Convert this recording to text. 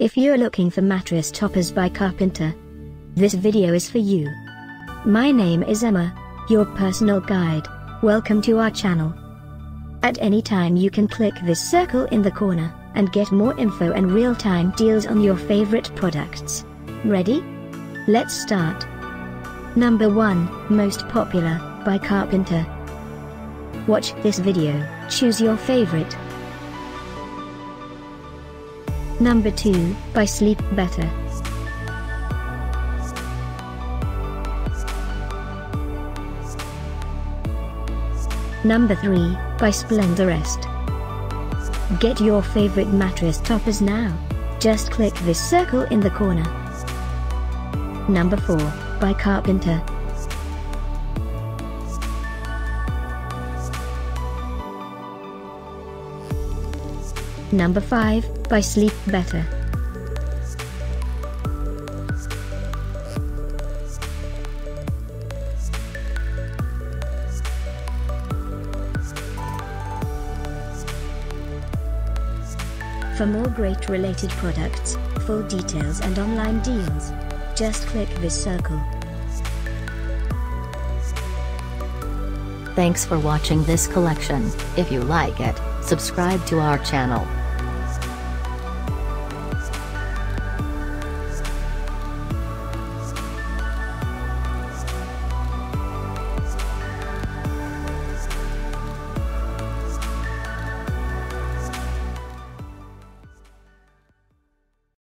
If you're looking for mattress toppers by Carpenter, this video is for you. My name is Emma, your personal guide. Welcome to our channel. At any time you can click this circle in the corner, and get more info and real-time deals on your favorite products. Ready? Let's start. Number 1, Most Popular, by Carpenter. Watch this video, choose your favorite. Number 2, by Sleep Better. Number 3, by Splendorest. Get your favorite mattress toppers now. Just click this circle in the corner. Number 4, by Carpenter. Number 5, by Sleep Better. For more great related products, full details and online deals, just click this circle. Thanks for watching this collection. If you like it, subscribe to our channel.